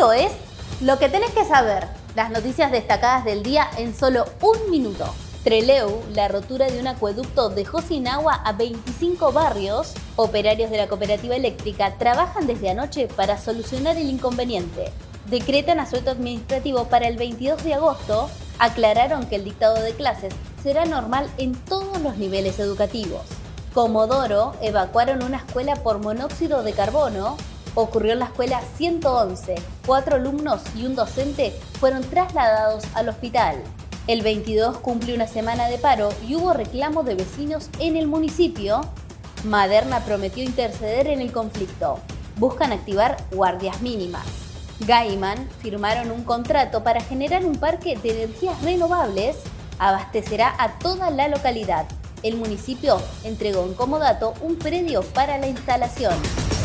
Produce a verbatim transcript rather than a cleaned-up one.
Esto es lo que tenés que saber, las noticias destacadas del día en solo un minuto. Trelew, la rotura de un acueducto dejó sin agua a veinticinco barrios. Operarios de la cooperativa eléctrica trabajan desde anoche para solucionar el inconveniente. Decretan asueto administrativo para el veintidós de agosto. Aclararon que el dictado de clases será normal en todos los niveles educativos. Comodoro, evacuaron una escuela por monóxido de carbono. Ocurrió en la escuela ciento once. Cuatro alumnos y un docente fueron trasladados al hospital. El veintidós cumplió una semana de paro y hubo reclamo de vecinos en el municipio. Madena prometió interceder en el conflicto. Buscan activar guardias mínimas. Gaiman firmaron un contrato para generar un parque de energías renovables. Abastecerá a toda la localidad. El municipio entregó en comodato un predio para la instalación.